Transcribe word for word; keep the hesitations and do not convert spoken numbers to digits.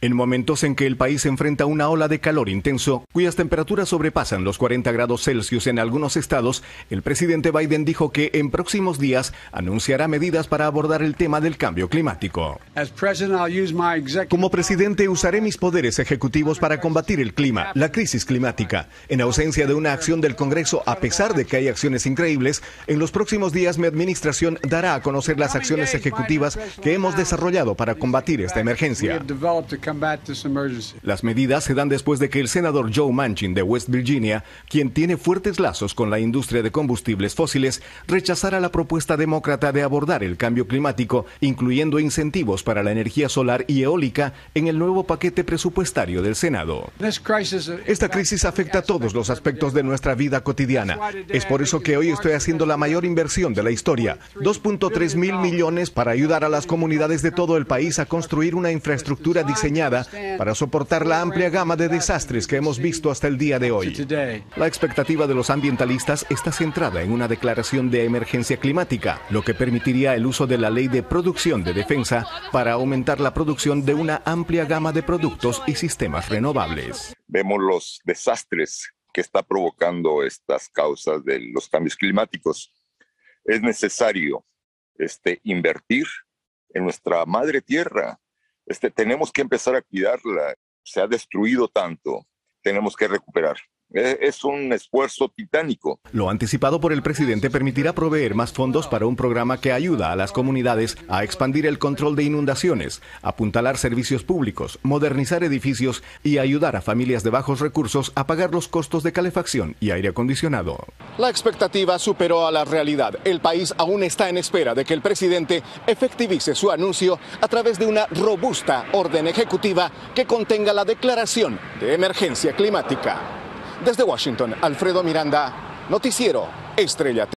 En momentos en que el país enfrenta una ola de calor intenso, cuyas temperaturas sobrepasan los cuarenta grados Celsius en algunos estados, el presidente Biden dijo que en próximos días anunciará medidas para abordar el tema del cambio climático. Como presidente, usaré mis poderes ejecutivos para combatir el clima, la crisis climática. En ausencia de una acción del Congreso, a pesar de que hay acciones increíbles, en los próximos días mi administración dará a conocer las acciones ejecutivas que hemos desarrollado para combatir esta emergencia. Las medidas se dan después de que el senador Joe Manchin de West Virginia, quien tiene fuertes lazos con la industria de combustibles fósiles, rechazara la propuesta demócrata de abordar el cambio climático, incluyendo incentivos para la energía solar y eólica en el nuevo paquete presupuestario del Senado. Esta crisis afecta a todos los aspectos de nuestra vida cotidiana. Es por eso que hoy estoy haciendo la mayor inversión de la historia, dos punto tres mil millones para ayudar a las comunidades de todo el país a construir una infraestructura diseñada para soportar la amplia gama de desastres que hemos visto hasta el día de hoy. La expectativa de los ambientalistas está centrada en una declaración de emergencia climática, lo que permitiría el uso de la Ley de Producción de Defensa para aumentar la producción de una amplia gama de productos y sistemas renovables. Vemos los desastres que está provocando estas causas de los cambios climáticos. Es necesario este, invertir en nuestra madre tierra. Este, tenemos que empezar a cuidarla. Se ha destruido tanto. Tenemos que recuperar. Es un esfuerzo titánico. Lo anticipado por el presidente permitirá proveer más fondos para un programa que ayuda a las comunidades a expandir el control de inundaciones, apuntalar servicios públicos, modernizar edificios y ayudar a familias de bajos recursos a pagar los costos de calefacción y aire acondicionado. La expectativa superó a la realidad. El país aún está en espera de que el presidente efectivice su anuncio a través de una robusta orden ejecutiva que contenga la declaración de emergencia climática. Desde Washington, Alfredo Miranda, Noticiero Estrella T V.